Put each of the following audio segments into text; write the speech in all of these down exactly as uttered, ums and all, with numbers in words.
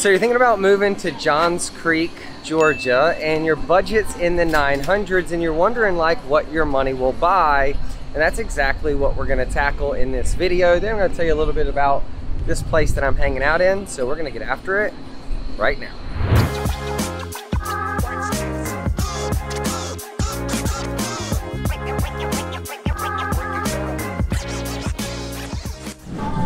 So you're thinking about moving to Johns Creek, Georgia, and your budget's in the nine hundreds, and you're wondering like what your money will buy, and that's exactly what we're gonna tackle in this video. Then I'm gonna tell you a little bit about this place that I'm hanging out in, so we're gonna get after it right now.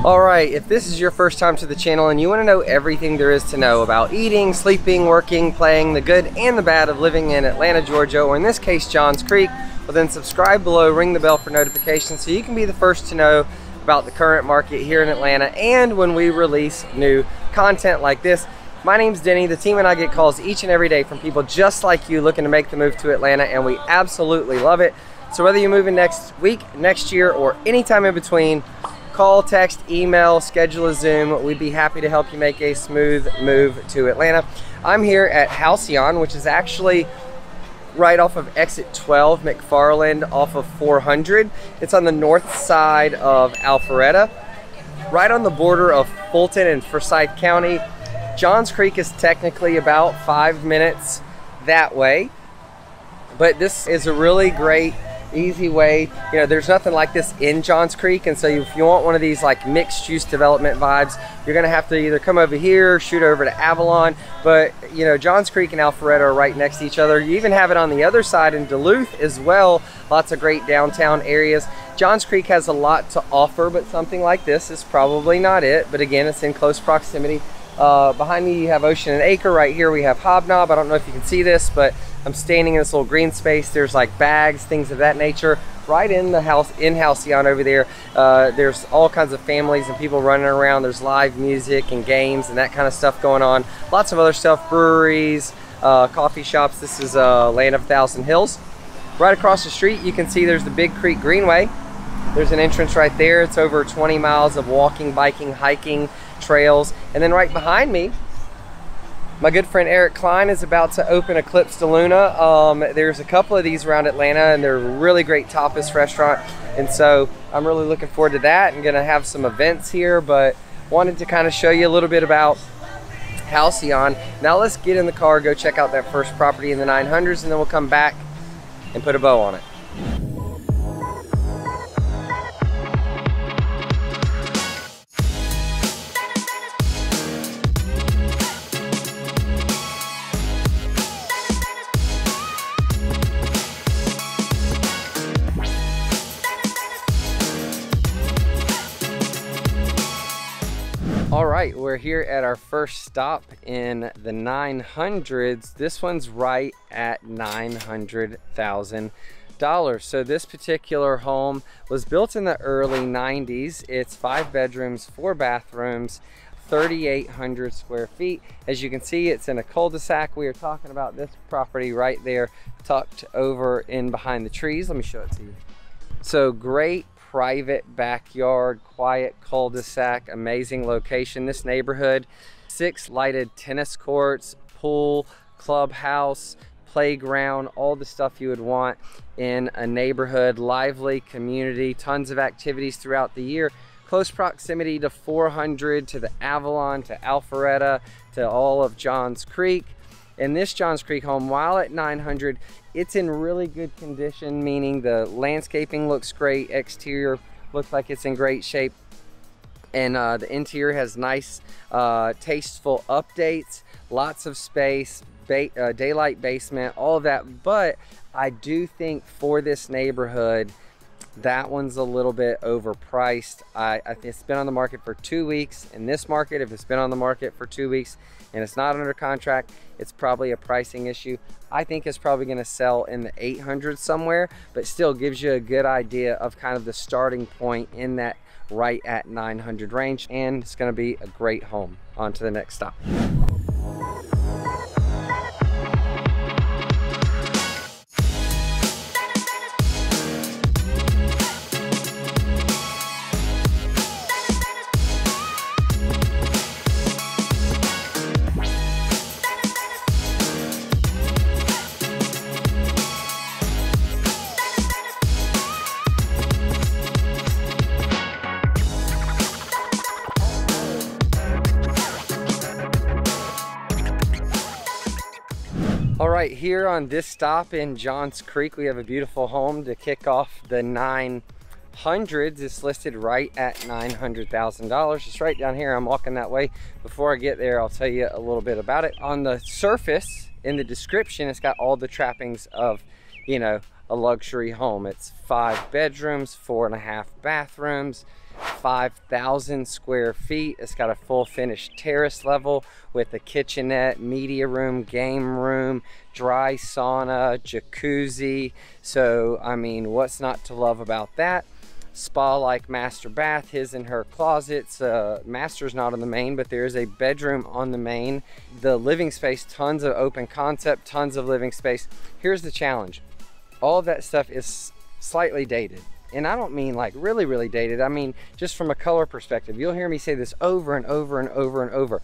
All right, if this is your first time to the channel and you want to know everything there is to know about eating, sleeping, working, playing, the good and the bad of living in Atlanta, Georgia, or in this case, Johns Creek, well then subscribe below, ring the bell for notifications so you can be the first to know about the current market here in Atlanta and when we release new content like this. My name's Denny. The team and I get calls each and every day from people just like you looking to make the move to Atlanta, and we absolutely love it. So whether you're moving next week, next year, or anytime in between, call, text, email, schedule a Zoom. We'd be happy to help you make a smooth move to Atlanta. I'm here at Halcyon, which is actually right off of exit twelve, McFarland, off of four hundred. It's on the north side of Alpharetta, right on the border of Fulton and Forsyth County. Johns Creek is technically about five minutes that way, but this is a really great easy way. You know, there's nothing like this in Johns Creek, and so if you want one of these like mixed use development vibes, you're gonna have to either come over here, shoot over to Avalon, but you know, Johns Creek and Alpharetta are right next to each other. You even have it on the other side in Duluth as well. Lots of great downtown areas. Johns Creek has a lot to offer, but something like this is probably not it, but again, it's in close proximity. Uh, behind me you have Ocean and Acre. Right here we have Hobnob. I don't know if you can see this, but I'm standing in this little green space. There's like bags, things of that nature, right in the house, in Halcyon over there. Uh, there's all kinds of families and people running around. There's live music and games and that kind of stuff going on. Lots of other stuff, breweries, uh, coffee shops. This is uh, Land of Thousand Hills. Right across the street, you can see there's the Big Creek Greenway. There's an entrance right there. It's over twenty miles of walking, biking, hiking, trails. And then right behind me, my good friend Eric Klein is about to open Eclipse de Luna. Um, there's a couple of these around Atlanta, and they're a really great tapas restaurant. And so I'm really looking forward to that. I'm gonna have some events here, but wanted to kind of show you a little bit about Halcyon. Now let's get in the car, go check out that first property in the nine hundreds, and then we'll come back and put a bow on it. All right, we're here at our first stop in the nine hundreds. This one's right at nine hundred thousand dollars. So this particular home was built in the early nineties. It's five bedrooms, four bathrooms, thirty-eight hundred square feet. As you can see, it's in a cul-de-sac. We are talking about this property right there, tucked over in behind the trees. Let me show it to you. So great private backyard, quiet cul-de-sac, amazing location. This neighborhood, six lighted tennis courts, pool, clubhouse, playground, all the stuff you would want in a neighborhood. Lively community, tons of activities throughout the year. Close proximity to four hundred, to the Avalon, to Alpharetta, to all of Johns Creek. And this Johns Creek home, while at nine hundred, it's in really good condition, meaning the landscaping looks great, exterior looks like it's in great shape, and uh, the interior has nice, uh, tasteful updates, lots of space, ba uh, daylight basement, all of that. But I do think for this neighborhood, that one's a little bit overpriced. I, I it's been on the market for two weeks. In this market, if it's been on the market for two weeks and it's not under contract, it's probably a pricing issue. I think it's probably going to sell in the eight hundreds somewhere, but still gives you a good idea of kind of the starting point in that right at nine hundred range, and it's going to be a great home. On to the next stop. All right, here on this stop in Johns Creek, we have a beautiful home to kick off the nine hundreds. It's listed right at nine hundred thousand dollars. It's right down here. I'm walking that way. Before I get there, I'll tell you a little bit about it. On the surface, in the description, it's got all the trappings of, you know, a luxury home. It's five bedrooms, four and a half bathrooms, five thousand square feet. It's got a full finished terrace level with a kitchenette, media room, game room, dry sauna, jacuzzi. So, I mean, what's not to love about that? Spa-like master bath, his and her closets. Uh, master's not on the main, but there is a bedroom on the main. The living space, tons of open concept, tons of living space. Here's the challenge. All of that stuff is slightly dated. And I don't mean like really, really dated. I mean, just from a color perspective, you'll hear me say this over and over and over and over.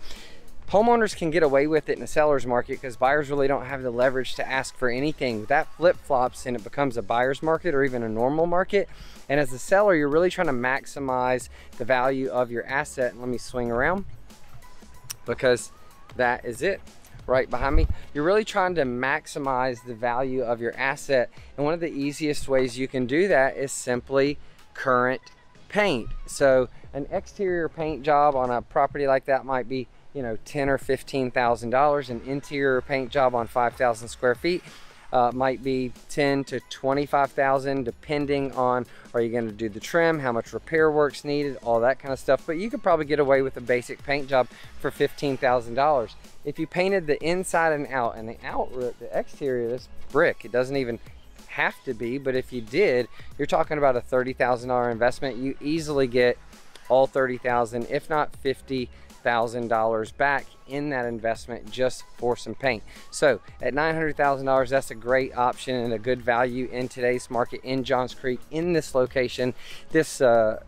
Homeowners can get away with it in the seller's market because buyers really don't have the leverage to ask for anything. That flip-flops and it becomes a buyer's market or even a normal market. And as a seller, you're really trying to maximize the value of your asset. And let me swing around because that is it. Right behind me, you're really trying to maximize the value of your asset, and one of the easiest ways you can do that is simply current paint. So an exterior paint job on a property like that might be, you know, ten or fifteen thousand dollars. An interior paint job on five thousand square feet uh, might be ten to twenty-five thousand, depending on, are you going to do the trim, how much repair work's needed, all that kind of stuff. But you could probably get away with a basic paint job for fifteen thousand dollars. If you painted the inside and out, and the out, the exterior, this brick, it doesn't even have to be, but if you did, you're talking about a thirty thousand dollar investment. You easily get all thirty thousand, if not fifty thousand dollars back in that investment just for some paint. So at nine hundred thousand dollars, that's a great option and a good value in today's market in Johns Creek, in this location. This uh,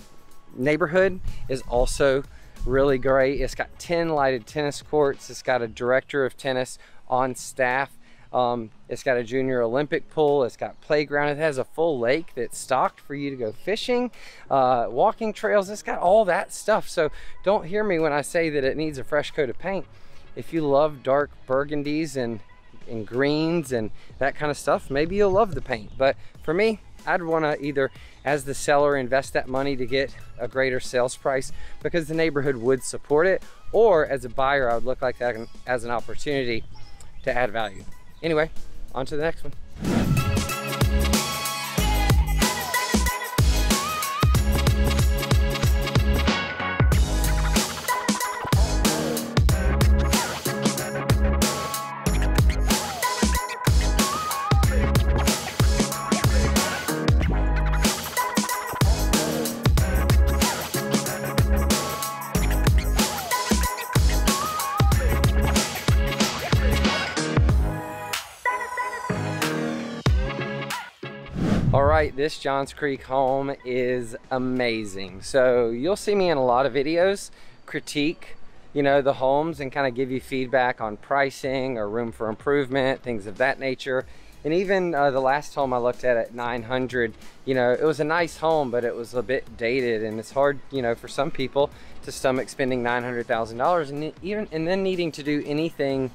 neighborhood is also really great. It's got ten lighted tennis courts. It's got a director of tennis on staff. Um, it's got a junior Olympic pool. It's got playground. It has a full lake that's stocked for you to go fishing, uh, walking trails. It's got all that stuff. So don't hear me when I say that it needs a fresh coat of paint. If you love dark burgundies and, and greens and that kind of stuff, maybe you'll love the paint. But for me, I'd want to either, as the seller, invest that money to get a greater sales price because the neighborhood would support it, or as a buyer, I would look like that as an opportunity to add value. Anyway, on to the next one. All right, this Johns Creek home is amazing. So you'll see me in a lot of videos critique, you know, the homes and kind of give you feedback on pricing or room for improvement, things of that nature. And even uh, the last home I looked at at nine hundred, you know, it was a nice home, but it was a bit dated, and it's hard, you know, for some people to stomach spending nine hundred thousand dollars and even and then needing to do anything,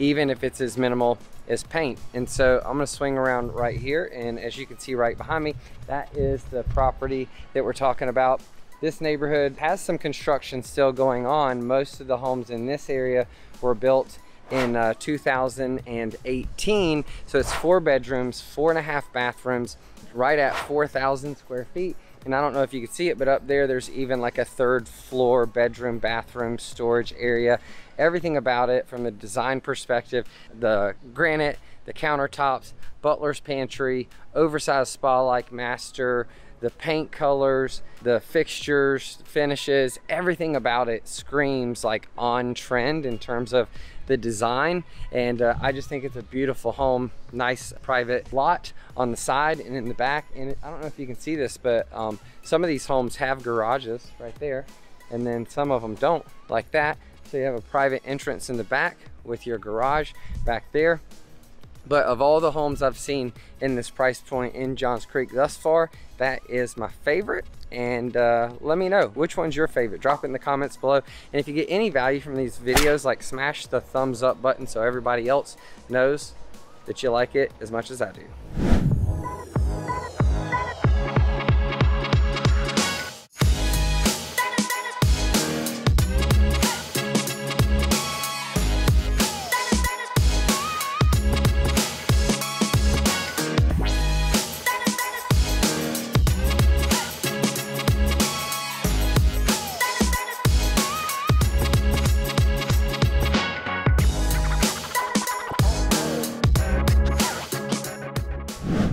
even if it's as minimal as paint. And so I'm gonna swing around right here, and as you can see right behind me, that is the property that we're talking about. This neighborhood has some construction still going on. Most of the homes in this area were built in uh, two thousand eighteen. So it's four bedrooms, four and a half bathrooms, right at four thousand square feet. And I don't know if you can see it, but up there, there's even like a third floor bedroom, bathroom, storage area. Everything about it from the design perspective, the granite, the countertops, butler's pantry, oversized spa-like master, the paint colors, the fixtures, finishes, everything about it screams like on trend in terms of the design. And uh, I just think it's a beautiful home, nice private lot on the side and in the back. And I don't know if you can see this, but um, some of these homes have garages right there, and then some of them don't, like that. So you have a private entrance in the back with your garage back there. But of all the homes I've seen in this price point in Johns Creek thus far, that is my favorite. And uh, let me know which one's your favorite. Drop it in the comments below. And if you get any value from these videos, like smash the thumbs up button so everybody else knows that you like it as much as I do.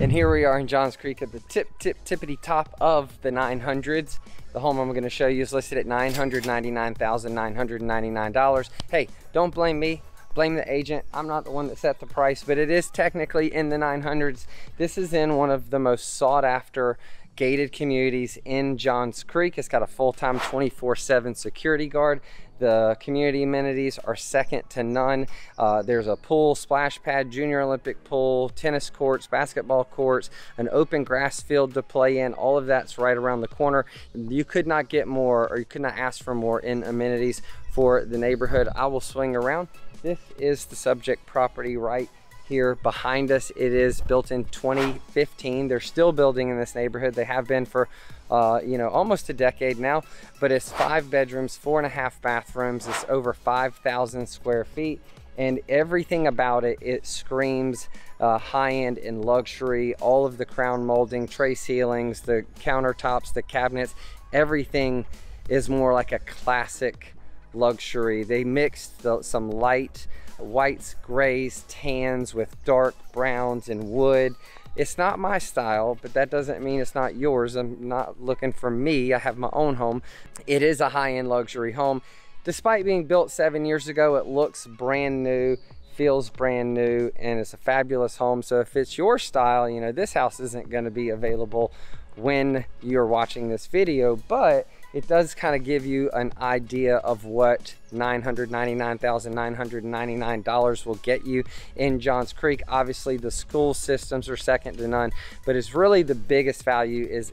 And here we are in Johns Creek at the tip, tip, tippity top of the nine hundreds. The home I'm gonna show you is listed at nine hundred ninety-nine thousand nine hundred ninety-nine dollars. Hey, don't blame me, blame the agent. I'm not the one that set the price, but it is technically in the nine hundreds. This is in one of the most sought after gated communities in Johns Creek. It's got a full-time twenty-four seven security guard. The community amenities are second to none. Uh, there's a pool, splash pad, junior Olympic pool, tennis courts, basketball courts, an open grass field to play in. All of that's right around the corner. You could not get more, or you could not ask for more in amenities for the neighborhood. I will swing around. This is the subject property right here behind us. It is built in twenty fifteen. They're still building in this neighborhood. They have been for uh, you know, almost a decade now, but it's five bedrooms, four and a half bathrooms. It's over five thousand square feet. And everything about it, it screams uh, high-end and luxury. All of the crown molding, tray ceilings, the countertops, the cabinets, everything is more like a classic luxury. They mixed the, some light whites, grays, tans with dark browns and wood. It's not my style, but that doesn't mean it's not yours. I'm not looking for me. I have my own home. It is a high-end luxury home. Despite being built seven years ago, it looks brand new, feels brand new, and it's a fabulous home. So if it's your style, you know, this house isn't going to be available when you're watching this video, but it does kind of give you an idea of what nine hundred ninety-nine thousand nine hundred ninety-nine dollars will get you in Johns Creek. Obviously, the school systems are second to none, but it's really the biggest value is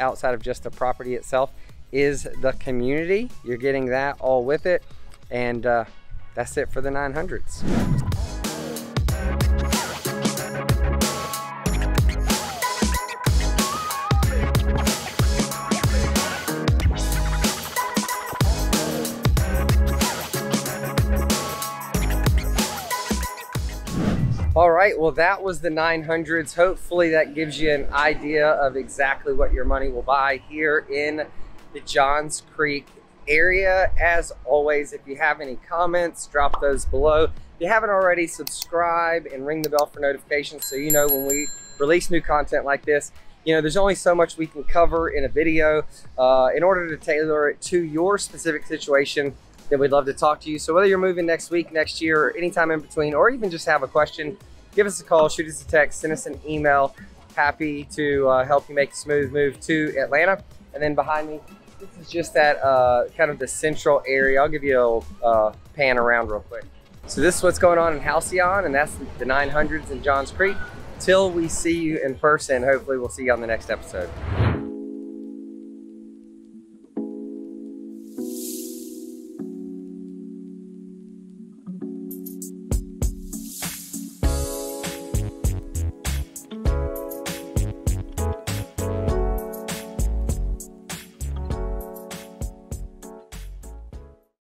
outside of just the property itself is the community. You're getting that all with it, and uh, that's it for the nine hundreds. All right, well, that was the nine hundreds. Hopefully that gives you an idea of exactly what your money will buy here in the Johns Creek area. As always, if you have any comments, drop those below. If you haven't already, subscribe and ring the bell for notifications so you know when we release new content like this. You know, there's only so much we can cover in a video. Uh, in order to tailor it to your specific situation, then we'd love to talk to you. So whether you're moving next week, next year, or anytime in between, or even just have a question, give us a call, shoot us a text, send us an email. Happy to uh, help you make a smooth move to Atlanta. And then behind me, this is just that uh, kind of the central area. I'll give you a uh, pan around real quick. So this is what's going on in Halcyon, and that's the nine hundreds in Johns Creek. Till we see you in person, hopefully we'll see you on the next episode.